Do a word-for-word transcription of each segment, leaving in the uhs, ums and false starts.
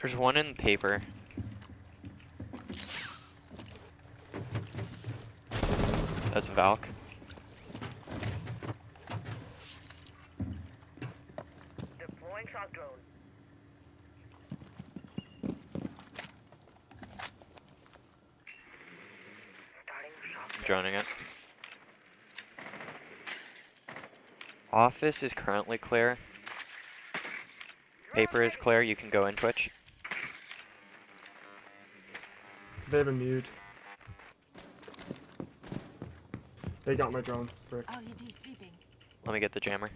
There's one in the paper. That's a Valk. Deploying shock drone. Starting shock drone. Droning it. Office is currently clear. Paper is clear, you can go in, Twitch. They have a mute. They got my drone, frick. Oh, you do sleeping. Let me get the jammer.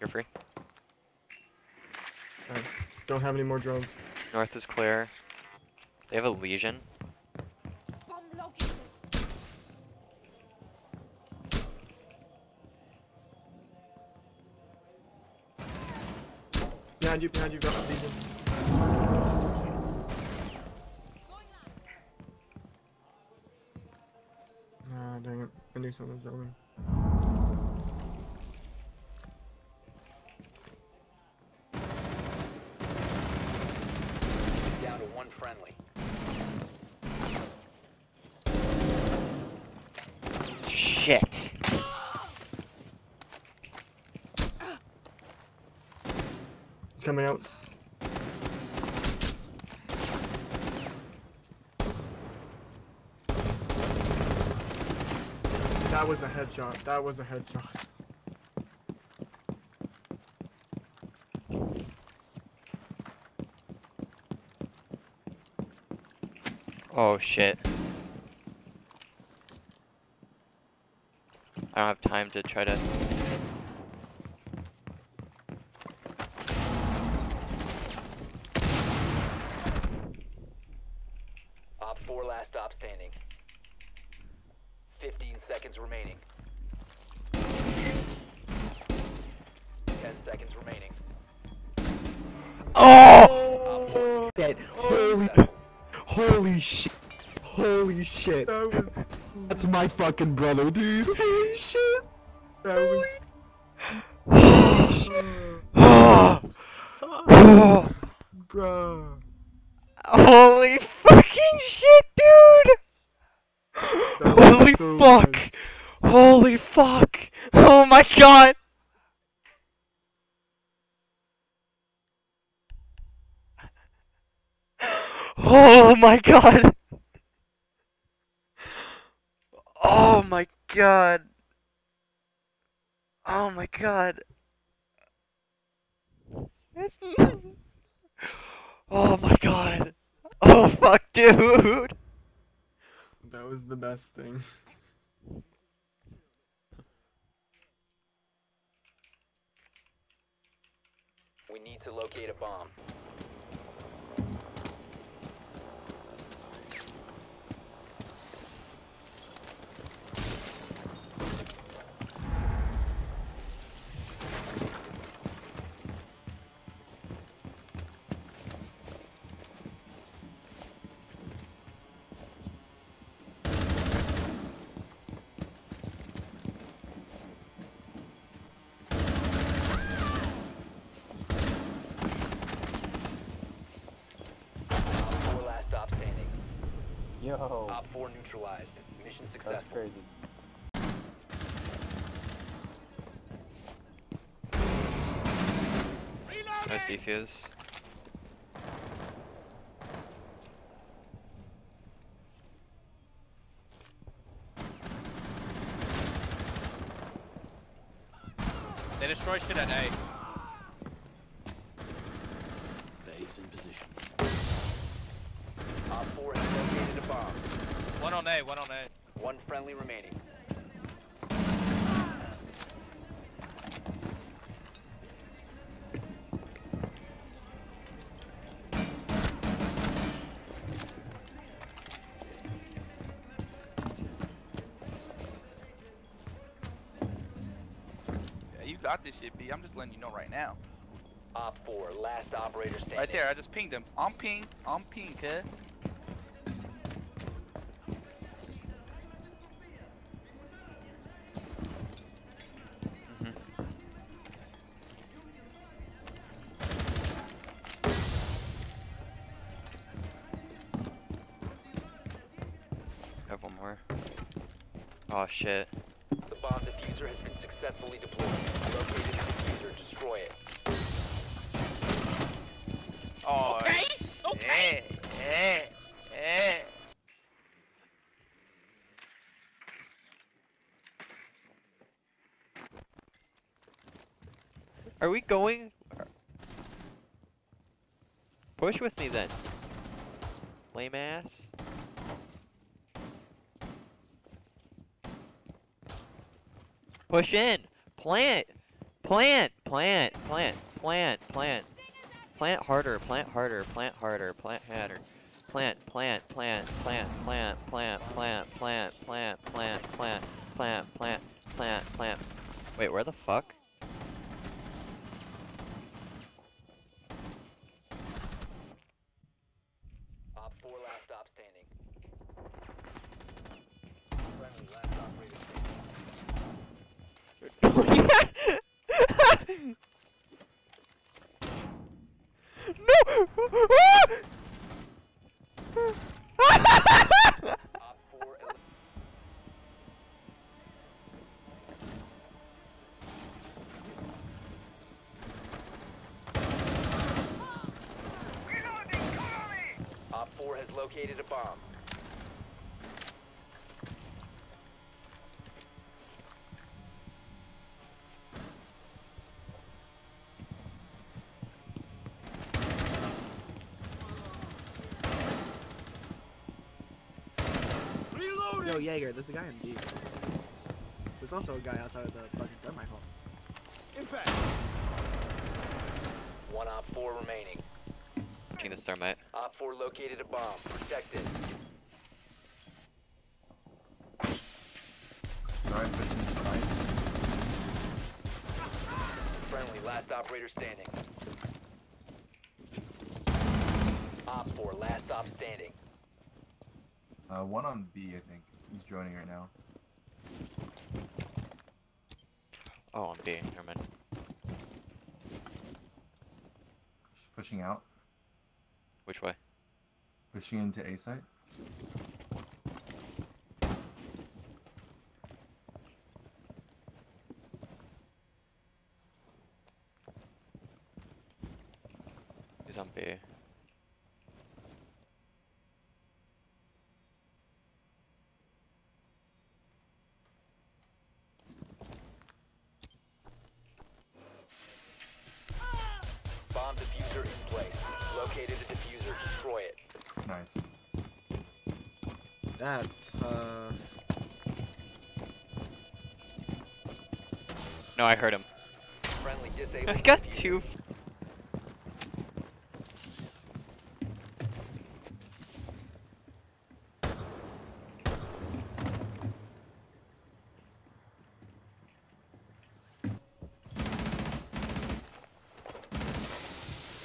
You're free. I don't have any more drones. North is clear. They have a Legion. Behind you, behind you, got the Legion. Ah, dang it. I knew someone was over. Down to one friendly. Shit. Coming out. That was a headshot. That was a headshot. Oh shit. I don't have time to try to... Shit. That was... That's my fucking brother, dude. Holy shit. That was... Holy shit. Oh. Bro. Holy fucking shit, dude. Holy so fuck. Nice. Holy fuck. Oh my god. Oh my god. Oh my god. Oh my god. Oh my god. Oh fuck, dude. That was the best thing. We need to locate a bomb. Yo. Op four neutralized. Mission successful. That's crazy. Reloading! Nice defuse. They destroyed shit at A. The ape's in position. Op four has located a bomb. One on A, one on A. One friendly remaining. Yeah, you got this shit, B. I'm just letting you know right now. Op four, last operator standing. Right there, I just pinged him. I'm ping. I'm ping, huh? Oh shit. The bomb diffuser has been successfully deployed. Located the diffuser, destroy it. Oh, okay. Okay. Eh, eh, eh. Are we going? Push with me then. Lame ass. Push in. Plant. Plant. Plant. Plant. Plant. Plant. Plant harder. Plant harder. Plant harder. Plant harder. Plant. Plant. Plant. Plant. Plant. Plant. Plant. Plant. Plant. Plant. Plant. Plant. Plant. Plant. Plant. Wait, where the fuck? Located a bomb. Yo, Jaeger, there's a guy in B. There's also a guy outside of the fucking gun rifle. Impact! One op four remaining. This thermite. Op four located a bomb. Protect it. Friendly, last operator standing. Op four, last stop standing. Uh, one on B, I think. He's joining right now. Oh, on B. Never mind. Just pushing out. Which way? Pushing into A site. He's on B. Bomb diffuser in place. Located a diffuser. Destroy it. Nice. That's tough. No, I heard him. Friendly disabled. I got two.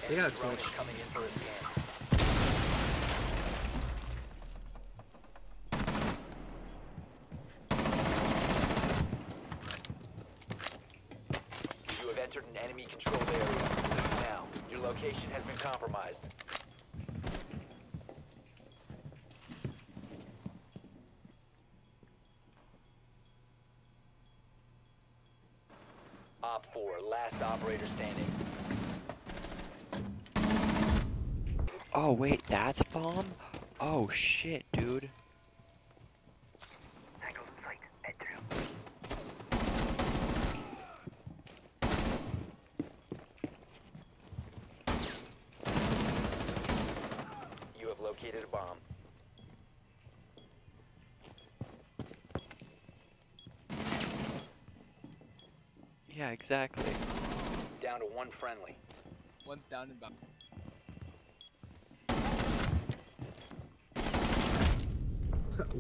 They got a drone coming in for a scan. An enemy controlled area. Now, your location has been compromised. Op four, last operator standing. Oh, wait, that's bomb? Oh, shit, dude. Located a bomb. Yeah, exactly. Down to one friendly. One's down and bomb.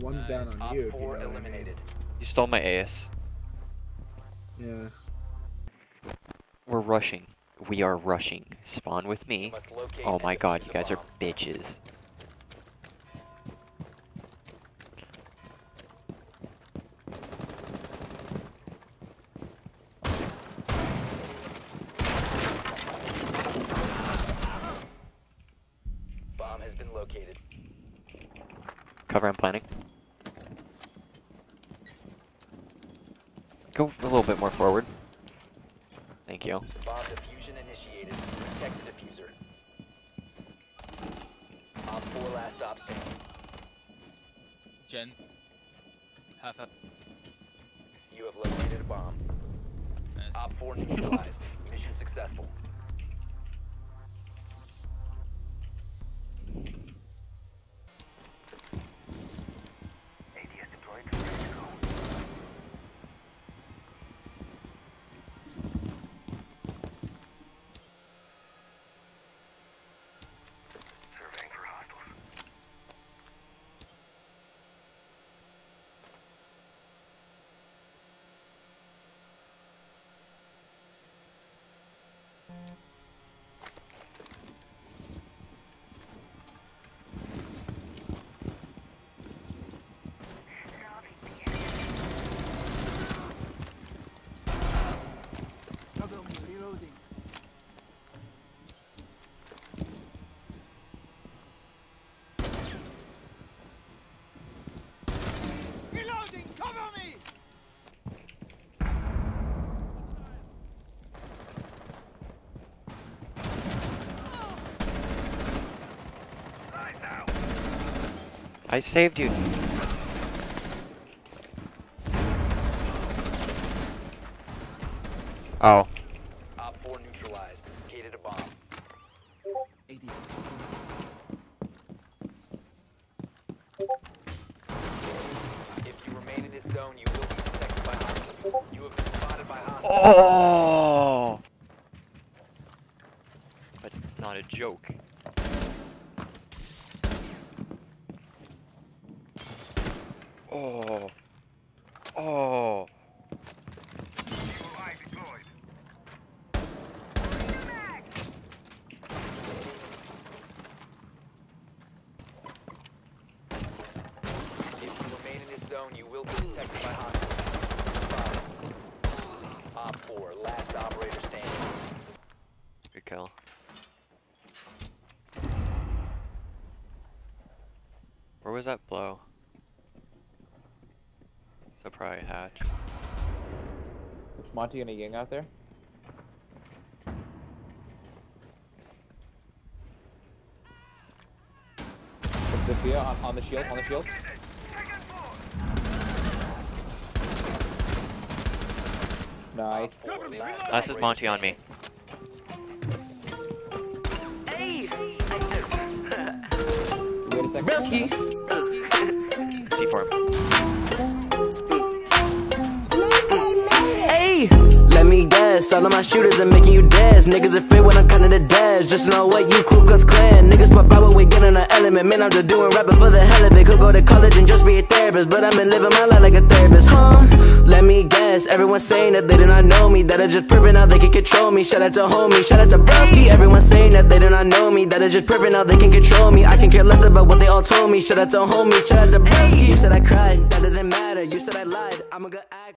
One's nice. Down on Op you. Four you, eliminated. You stole my A S. Yeah. We're rushing. We are rushing. Spawn with me. Oh my god, you guys bomb. Are bitches. Cover, I'm planning. Go a little bit more forward. Thank you. Bomb diffusion initiated. Protect the diffuser. Op four last op standing. Gen. Half up. You have located a bomb. Nice. Op four neutralized. Mission successful. I saved you. Oh. Op four neutralized. Gated a bomb. A D S. If you remain in this zone, you will be detected by hostiles. You have been spotted by hostiles. Oh! But it's not a joke. Oh. Oh. If you remain in this zone, you will be detected by hostiles. Op four, last operator standing. Good call. Where was that blow? They'll probably hatch. Is Monty gonna ying out there? It's Sophia on, on the shield, on the shield. Nice. This is Monty on me. Hey! Wait a second. Browski! See for him. Let me guess, all of my shooters are making you dance. Niggas afraid when I'm cutting the dash. Just know what you Ku Klux Klan. Niggas pop out when we get in an element. Man, I'm just doing rapping for the hell of it. Could go to college and just be a therapist, but I've been living my life like a therapist, huh? Let me guess, everyone's saying that they do not know me, that I just proving how they can control me. Shout out to homie, shout out to Browski. Everyone's saying that they do not know me, that I just proving how they can control me. I can care less about what they all told me. Shout out to homie, shout out to Browski. You said I cried, that doesn't matter. You said I lied, I'm a good actor.